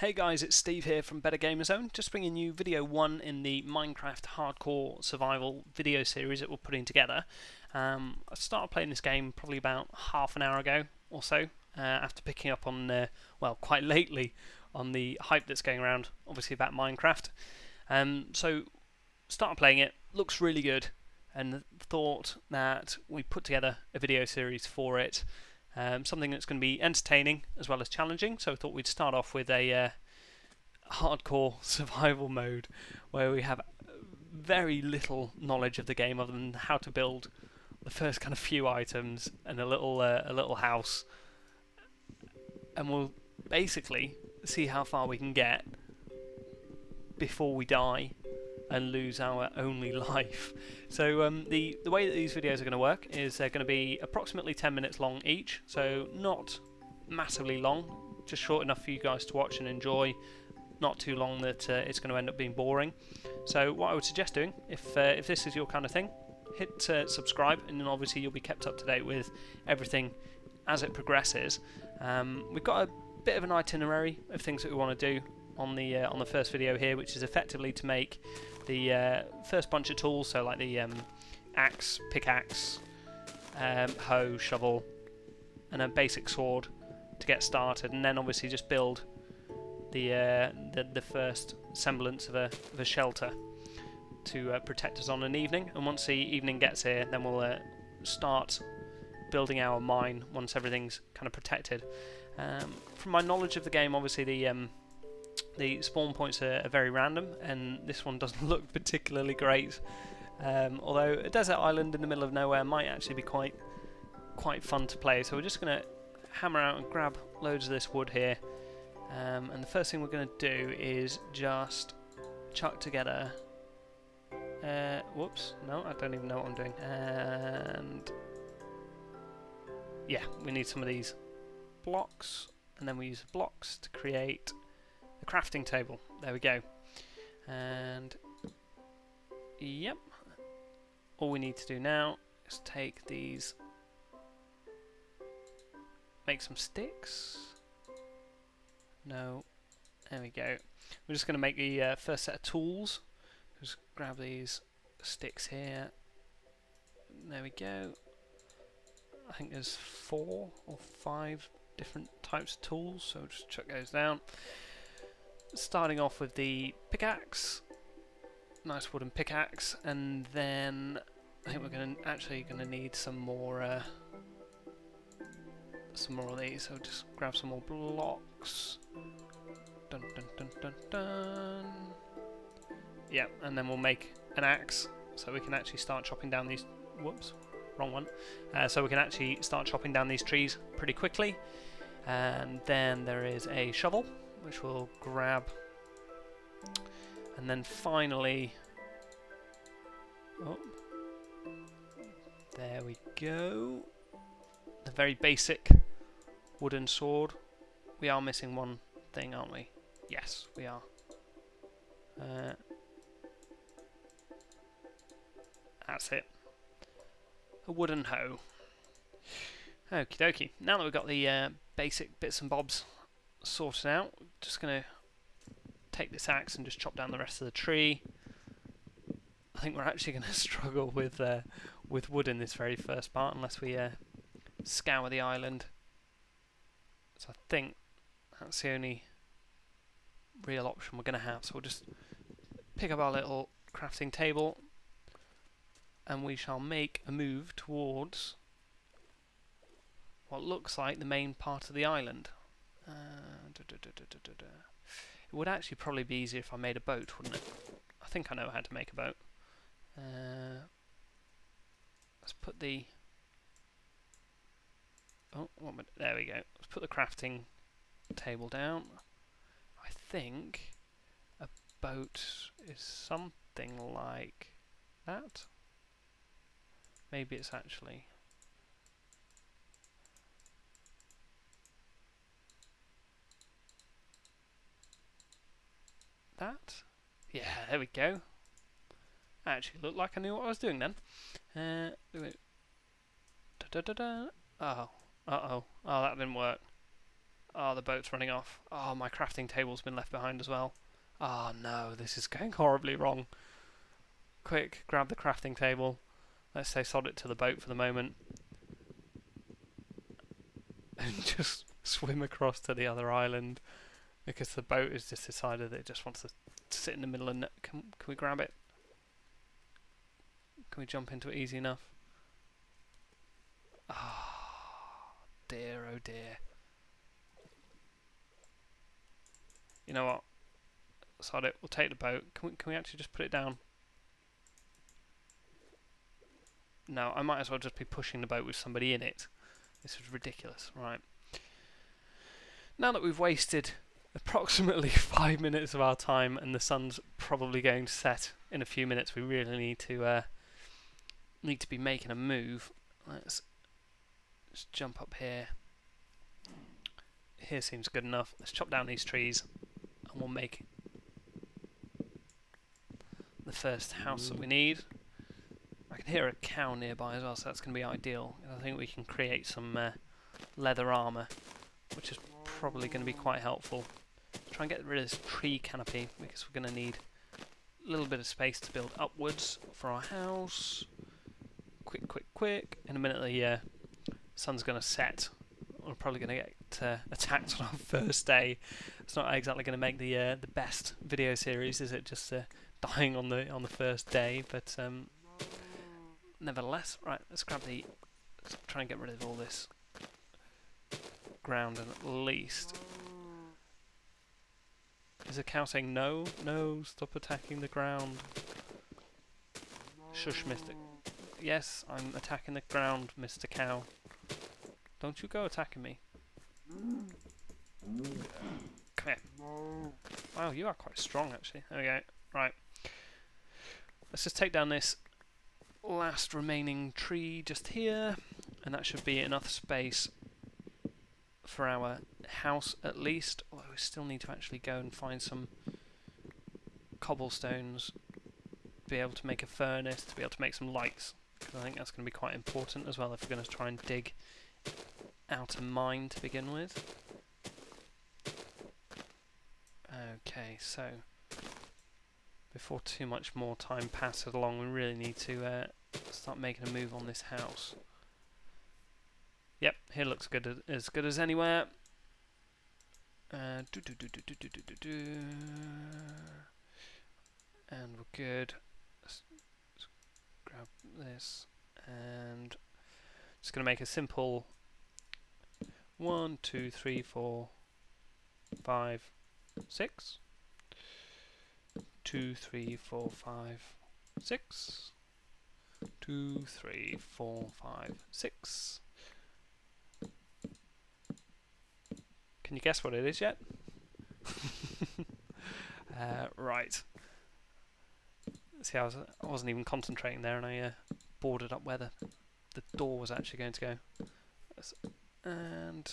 Hey guys, it's Steve here from Better Gamer Zone, just bringing you video 1 in the Minecraft Hardcore Survival video series that we're putting together. I started playing this game probably about half an hour ago or so, after picking up on, quite lately, on the hype that's going around, obviously, about Minecraft. So, started playing it, looks really good, and thought that we put together a video series for it. Something that's going to be entertaining as well as challenging, so I thought we'd start off with a hardcore survival mode where we have very little knowledge of the game other than how to build the first kind of few items and a little house, and we'll basically see how far we can get before we die and lose our only life. So the way that these videos are going to work is they're going to be approximately 10 minutes long each, so not massively long, just short enough for you guys to watch and enjoy, not too long that it's going to end up being boring. So what I would suggest doing, if this is your kind of thing, hit subscribe, and then obviously you'll be kept up to date with everything as it progresses. We've got a bit of an itinerary of things that we want to do on the first video here, which is effectively to make the first bunch of tools, so like the axe, pickaxe, hoe, shovel, and a basic sword to get started, and then obviously just build the first semblance of a shelter to protect us on an evening. And once the evening gets here, then we'll start building our mine once everything's kind of protected. From my knowledge of the game, obviously the spawn points are very random, and this one doesn't look particularly great, although a desert island in the middle of nowhere might actually be quite fun to play. So we're just going to hammer out and grab loads of this wood here, and the first thing we're going to do is just chuck together, whoops, no, I don't even know what I'm doing, and yeah, we need some of these blocks, and then we use blocks to create the crafting table. There we go. And yep, all we need to do now is take these, make some sticks. No, there we go. We're just going to make the first set of tools. Just grab these sticks here. There we go. I think there's 4 or 5 different types of tools, so just chuck those down. Starting off with the pickaxe, nice wooden pickaxe, and then I think we're actually gonna need some more of these. So just grab some more blocks. Dun dun dun dun dun. Yeah, and then we'll make an axe, so we can actually start chopping down these. Whoops, wrong one. So we can actually start chopping down these trees pretty quickly. And then there is a shovel, which we'll grab, and then finally, oh, there we go, the very basic wooden sword. We are missing one thing, aren't we? Yes, we are. That's it, a wooden hoe. Okie dokie, now that we've got the basic bits and bobs sorted out, just going to take this axe and just chop down the rest of the tree. I think we're actually going to struggle with wood in this very first part unless we scour the island. So I think that's the only real option we're going to have. So we'll just pick up our little crafting table, and we shall make a move towards what looks like the main part of the island. It would actually probably be easier if I made a boat, wouldn't it? I think I know how to make a boat. Let's put the... Oh, there we go. Let's put the crafting table down. I think a boat is something like that. Maybe it's actually... that? Yeah, there we go. I actually looked like I knew what I was doing then. Oh, uh-oh. Oh, that didn't work. Oh, the boat's running off. Oh, my crafting table's been left behind as well. Oh no, this is going horribly wrong. Quick, grab the crafting table. Let's say sod it to the boat for the moment. And just swim across to the other island. Because the boat has just decided that it just wants to sit in the middle and... Can we grab it? Can we jump into it easy enough? Ah, dear, oh dear. You know what? Sod it. We'll take the boat. Can we actually just put it down? No, I might as well just be pushing the boat with somebody in it. This is ridiculous. Right. Now that we've wasted approximately 5 minutes of our time and the sun's probably going to set in a few minutes, we really need to be making a move. Let's just jump up here. Here seems good enough. Let's chop down these trees and we'll make the first house that we need. I can hear a cow nearby as well, so that's going to be ideal. I think we can create some leather armour, which is probably going to be quite helpful. Try and get rid of this tree canopy because we're going to need a little bit of space to build upwards for our house. Quick. In a minute the sun's going to set. We're probably going to get attacked on our first day. It's not exactly going to make the best video series, is it? Just dying on the first day, but nevertheless, right. Let's try and get rid of all this ground, and at least is the cow saying no? No, stop attacking the ground. Shush, Mister. Yes, I'm attacking the ground, Mister Cow. Don't you go attacking me. Come here. Wow, you are quite strong, actually. There we go. Right. Let's just take down this last remaining tree just here. And that should be enough space for our house, at least. Although we still need to actually go and find some cobblestones. Be able to make a furnace, to be able to make some lights. Because I think that's going to be quite important as well if we're going to try and dig out of mine to begin with. Okay, so before too much more time passes along, we really need to start making a move on this house. Yep, here looks good as anywhere. And we're good. Let's grab this, and just going to make a simple 1, 2, 3, 4, 5, 6. 2, 3, 4, 5, 6. 2, 3, 4, 5, 6. Can you guess what it is yet? Right. See, I wasn't even concentrating there, and I boarded up where the door was actually going to go. And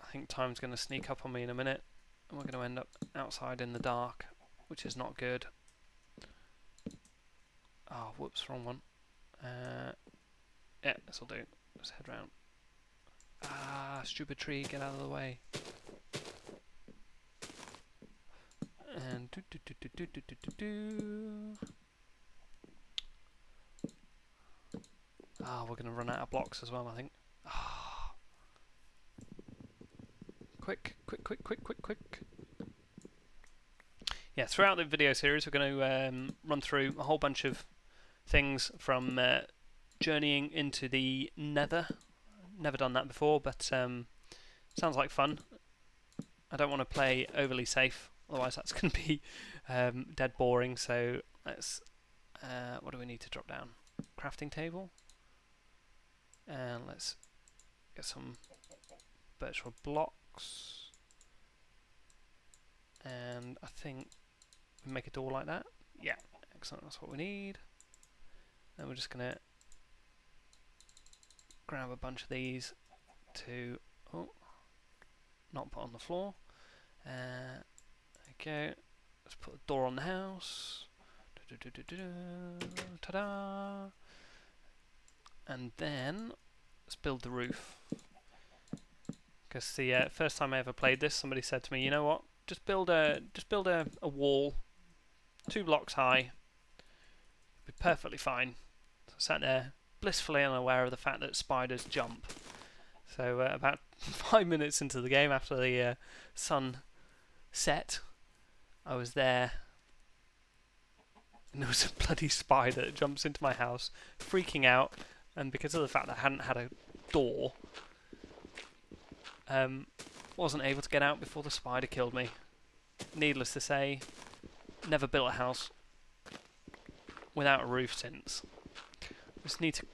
I think time's going to sneak up on me in a minute, and we're going to end up outside in the dark, which is not good. Oh, whoops, wrong one. Yeah, this'll do. Let's head round. Ah, stupid tree, get out of the way. And Ah, we're going to run out of blocks as well, I think. Ah. Quick. Yeah, throughout the video series, we're going to run through a whole bunch of things from journeying into the Nether. Never done that before, but sounds like fun. I don't want to play overly safe, otherwise that's going to be dead boring. So let's... what do we need to drop down? Crafting table. And let's get some virtual blocks, and I think we make a door like that. Yeah, excellent, that's what we need. And we're just going to grab a bunch of these to not put on the floor. Okay, let's put a door on the house. Ta-da! And then let's build the roof. because the first time I ever played this, somebody said to me, you know what, just build a wall 2 blocks high, it'll be perfectly fine. So I sat there blissfully unaware of the fact that spiders jump. So about 5 minutes into the game, after the sun set, I was there and there was a bloody spider that jumps into my house, freaking out, and because of the fact that I hadn't had a door, wasn't able to get out before the spider killed me. Needless to say, never built a house without a roof since. Just need to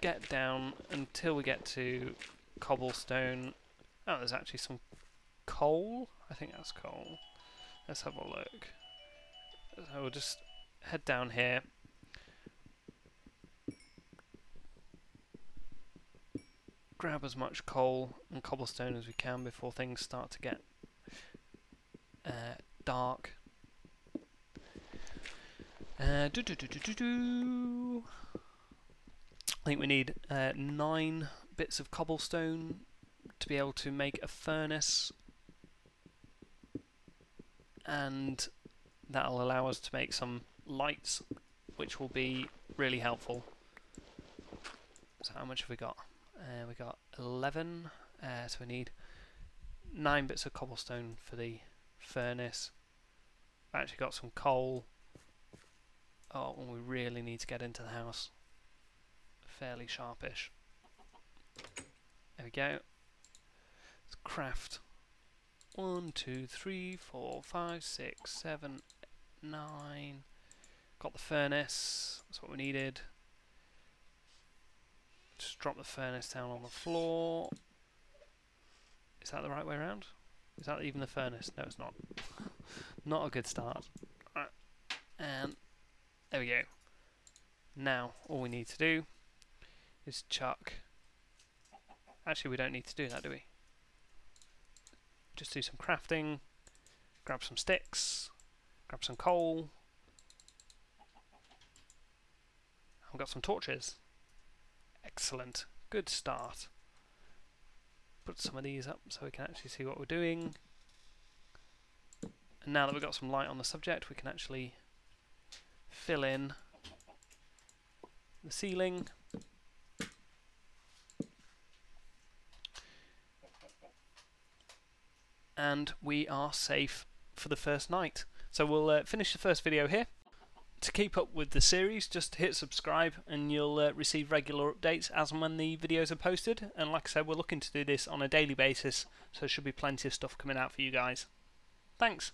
get down until we get to cobblestone. Oh, there's actually some coal. I think that's coal. Let's have a look. So we'll just head down here. Grab as much coal and cobblestone as we can before things start to get dark. I think we need 9 bits of cobblestone to be able to make a furnace, and that'll allow us to make some lights, which will be really helpful. So how much have we got? We got 11, so we need 9 bits of cobblestone for the furnace. I've actually got some coal. Oh, and we really need to get into the house fairly sharpish. There we go. Let's craft 1, 2, 3, 4, 5, 6, 7, 8, 9. Got the furnace. That's what we needed. Just drop the furnace down on the floor. Is that the right way around? Is that even the furnace? No, it's not. Not a good start. Right. And there we go. Now all we need to do is chuck. Actually, we don't need to do that, do we? Just do some crafting. Grab some sticks. Grab some coal. I've got some torches. Excellent. Good start. Put some of these up so we can actually see what we're doing. And now that we've got some light on the subject, we can actually fill in the ceiling. And we are safe for the first night. So we'll finish the first video here. To keep up with the series, just hit subscribe and you'll receive regular updates as and when the videos are posted. And like I said, we're looking to do this on a daily basis, so there should be plenty of stuff coming out for you guys. Thanks!